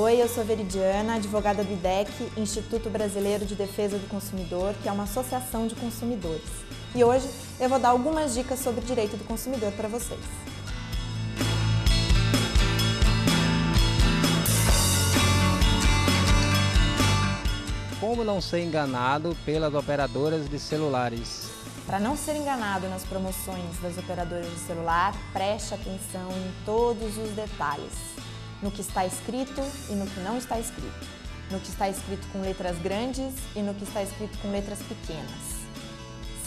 Oi, eu sou Veridiana, advogada do IDEC, Instituto Brasileiro de Defesa do Consumidor, que é uma associação de consumidores. E hoje eu vou dar algumas dicas sobre direito do consumidor para vocês. Como não ser enganado pelas operadoras de celulares? Para não ser enganado nas promoções das operadoras de celular, preste atenção em todos os detalhes. No que está escrito e no que não está escrito. No que está escrito com letras grandes e no que está escrito com letras pequenas.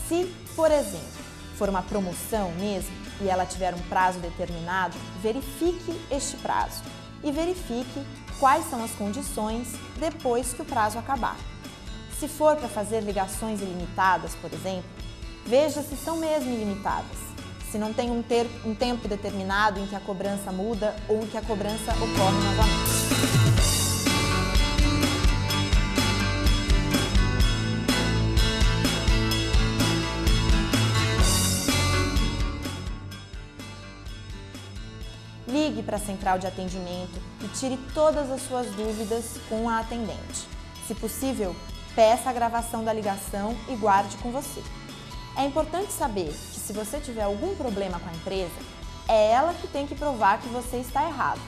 Se, por exemplo, for uma promoção mesmo e ela tiver um prazo determinado, verifique este prazo e verifique quais são as condições depois que o prazo acabar. Se for para fazer ligações ilimitadas, por exemplo, veja se são mesmo ilimitadas. Se não tem um tempo determinado em que a cobrança muda ou em que a cobrança ocorre novamente. Ligue para a central de atendimento e tire todas as suas dúvidas com a atendente. Se possível, peça a gravação da ligação e guarde com você. É importante saber que se você tiver algum problema com a empresa, é ela que tem que provar que você está errado.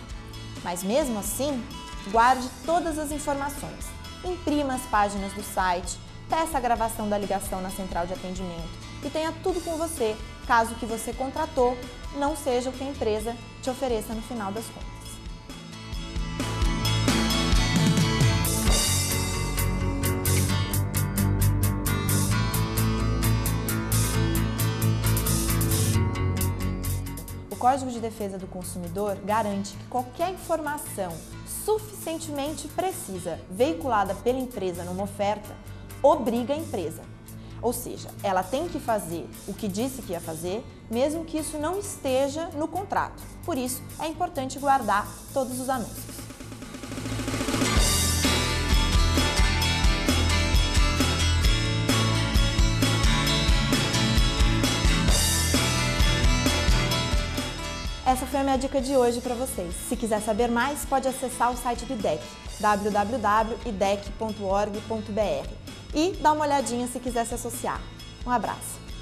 Mas mesmo assim, guarde todas as informações, imprima as páginas do site, peça a gravação da ligação na central de atendimento e tenha tudo com você, caso o que você contratou não seja o que a empresa te ofereça no final das contas. O Código de Defesa do Consumidor garante que qualquer informação suficientemente precisa veiculada pela empresa numa oferta obriga a empresa. Ou seja, ela tem que fazer o que disse que ia fazer, mesmo que isso não esteja no contrato. Por isso, é importante guardar todos os anúncios. Essa foi a minha dica de hoje para vocês. Se quiser saber mais, pode acessar o site do IDEC, www.idec.org.br, e dar uma olhadinha se quiser se associar. Um abraço!